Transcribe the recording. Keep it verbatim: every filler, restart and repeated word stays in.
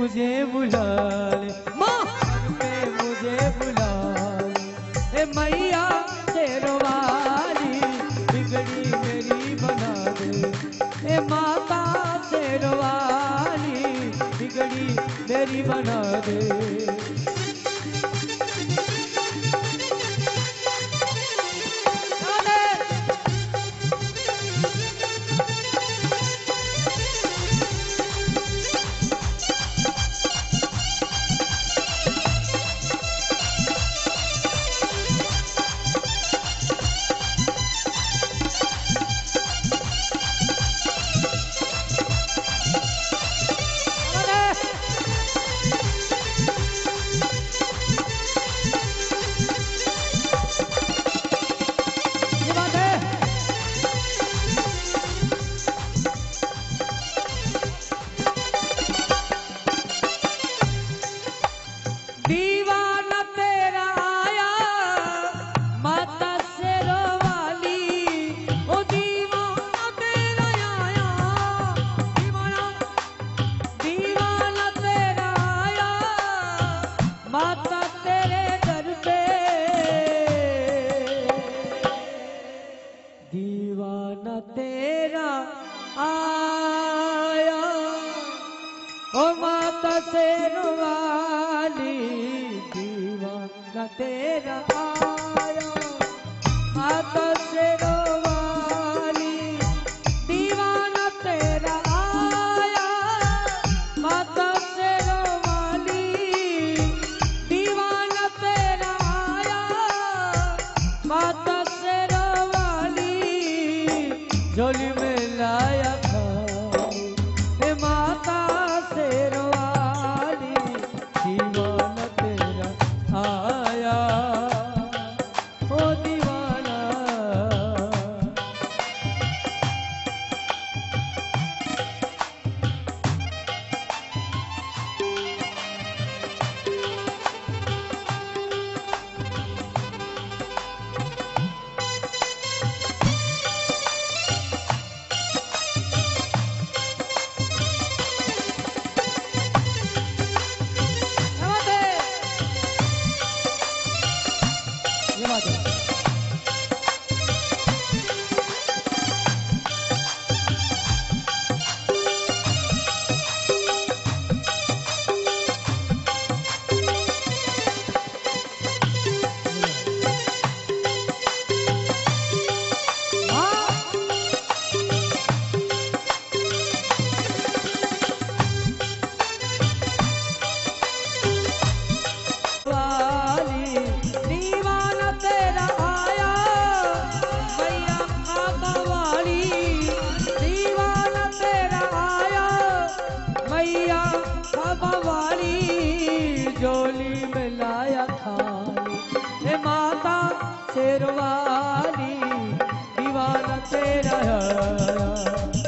मुझे बुला ले, माँ पे मुझे बुला ले, मैया तेरो वाली बिगड़ी मेरी बना दे, ए माता तेरो वाली बिगड़ी मेरी बना दे। तेरा दीवाना तेरा है।